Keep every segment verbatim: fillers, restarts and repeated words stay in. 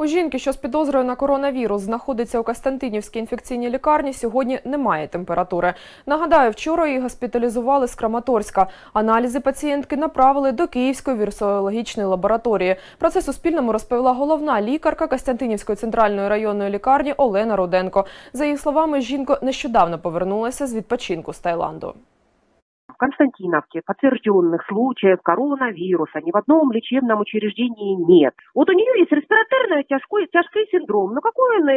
У жінки, що з підозрою на коронавірус знаходиться у Костянтинівській інфекційній лікарні, сьогодні немає температури. Нагадаю, вчора її госпіталізували з Краматорська. Аналізи пацієнтки направили до Київської вірусологічної лабораторії. Про це Суспільному розповіла головна лікарка Костянтинівської центральної районної лікарні Олена Руденко. За її словами, жінка нещодавно повернулася з відпочинку з Таїланду. В Константиновке подтвержденных случаев коронавируса ни в одном лечебном учреждении нет. Вот у нее есть респираторный тяжкий, тяжкий синдром, но какой он э,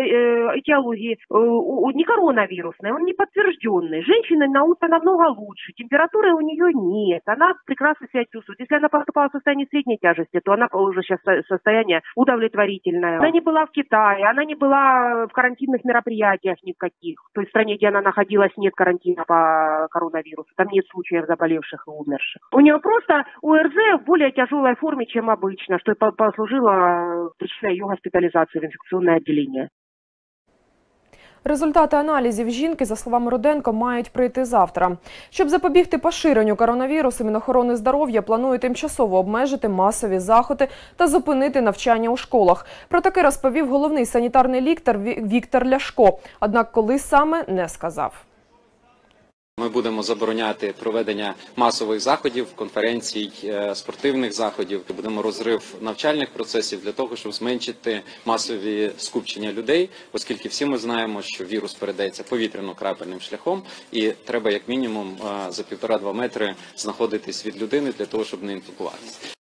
этиологии, э, не коронавирусный, он не подтвержденный. Женщина на утро намного лучше, температуры у нее нет, она прекрасно себя чувствует. Если она поступала в состоянии средней тяжести, то она уже сейчас состояние удовлетворительное. Она не была в Китае, она не была в карантинных мероприятиях никаких. В той стране, где она находилась, нет карантина по коронавирусу, там нет случаев заболевших и умерших. У нее просто ОРЗ в более тяжелой форме, чем обычно, что послужило причиной ее госпитализации в инфекционное отделение. Результати аналізів жінки, за словами Руденко, мають прийти завтра. Щоб запобігти поширенню коронавірусу, Мінохорони здоров'я планує тимчасово обмежити масові заходи та зупинити навчання у школах. Про таке розповів головний санітарний лікар Віктор Ляшко, однак коли саме не сказав. Ми будемо забороняти проведення масових заходів, конференцій, спортивних заходів. Будемо розрив навчальних процесів для того, щоб зменшити масові скупчення людей, оскільки всі ми знаємо, що вірус передається повітряно-крапельним шляхом і треба як мінімум за півтора-два метри знаходитись від людини для того, щоб не інфікуватися.